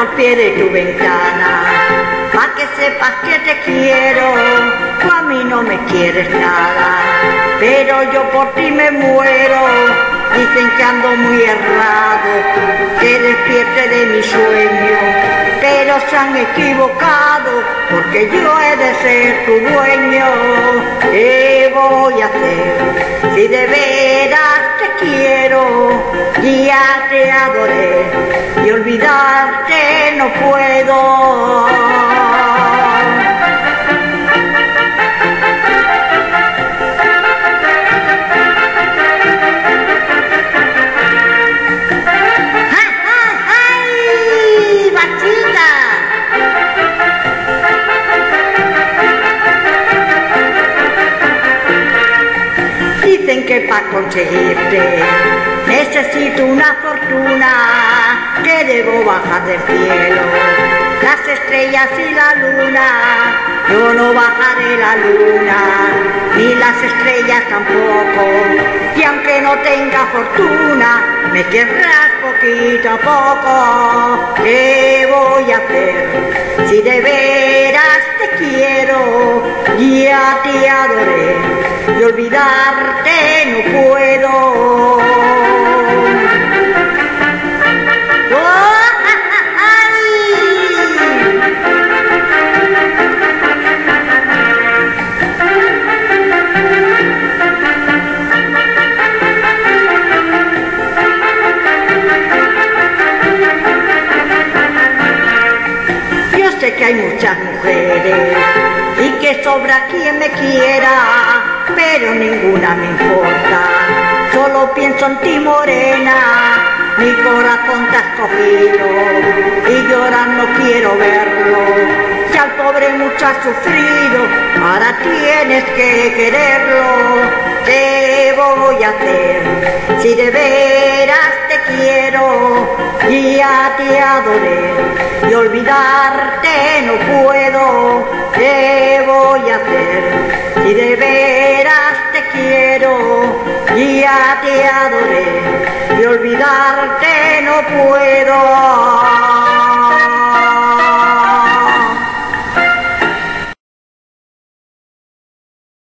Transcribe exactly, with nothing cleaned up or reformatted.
Al pie de tu ventana, pa' que sepas que te quiero, tú a mí no me quieres nada, pero yo por ti me muero, dicen que ando muy errado, que despierte de mi sueño, pero se han equivocado, porque yo he de ser tu dueño. ¿Qué voy a hacer si de veras te quiero? Ya te adoré y olvidarte no puedo. ¡Ay, bachita! Dicen que para conseguirte necesito una fortuna que debo bajar del cielo, las estrellas y la luna, yo no bajaré la luna, ni las estrellas tampoco, y aunque no tenga fortuna, me querrás poquito a poco. ¿Qué voy a hacer si de veras te quiero? Ya te adoré y olvidarte no puedo. Que hay muchas mujeres y que sobra quien me quiera, pero ninguna me importa, solo pienso en ti, morena, mi corazón te has cogido y llorar no quiero verlo, ya el pobre mucho ha sufrido, ahora tienes que quererlo. ¿Qué voy a hacer si de veras te quiero? Ya te adoré y olvidarte no puedo. ¿Qué voy a hacer si de veras te quiero? Ya te adoré y olvidarte no puedo.